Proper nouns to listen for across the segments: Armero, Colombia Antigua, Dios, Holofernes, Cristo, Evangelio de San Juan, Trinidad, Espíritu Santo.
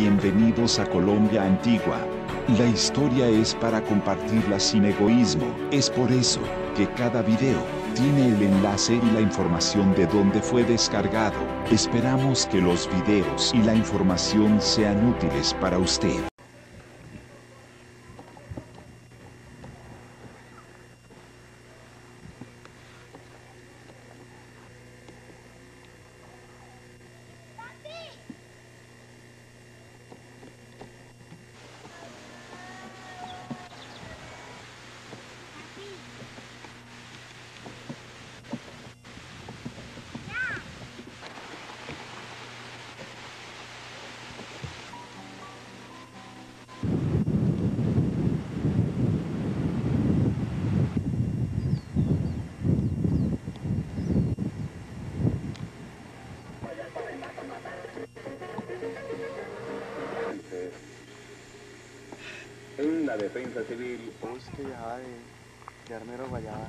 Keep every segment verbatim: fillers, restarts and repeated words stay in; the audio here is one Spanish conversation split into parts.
Bienvenidos a Colombia Antigua. La historia es para compartirla sin egoísmo. Es por eso que cada video tiene el enlace y la información de dónde fue descargado. Esperamos que los videos y la información sean útiles para usted. La defensa civil. Pues que ya de, de Armero Guayaba.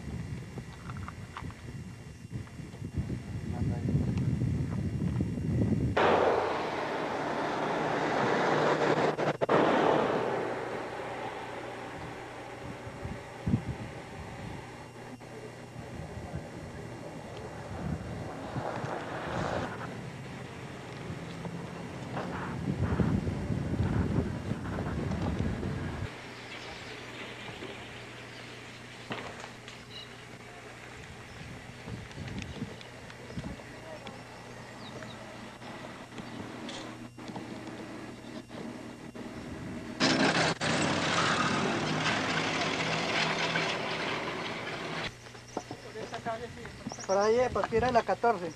Por ahí, por aquí era la catorce.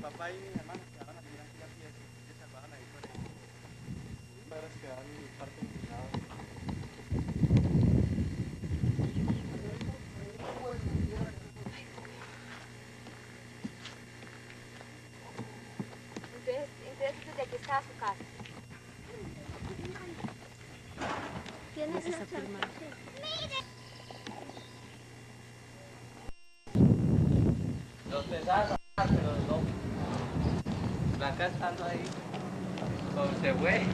Papá y mi hermano quedaban así aquí a pie, se salvaban ahí por ahí. Los padres quedaban en el parque inclinados. Su casa. ¿Tienes esa firma? Los pesados, pero no. La casa estando ahí. ¿Cómo se fue?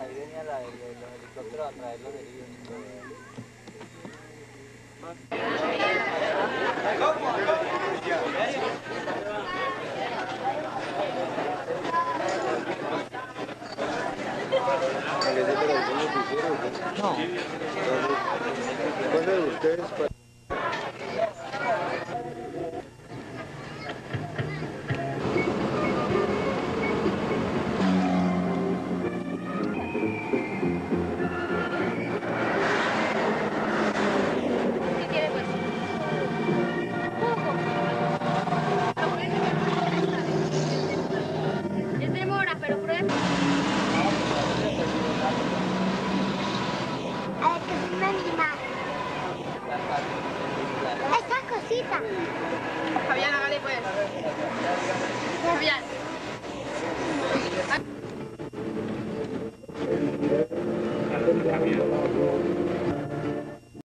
Ahí venía la de los helicópteros a traer los heridos. No. ¿Cuál de ustedes? Esta cosita.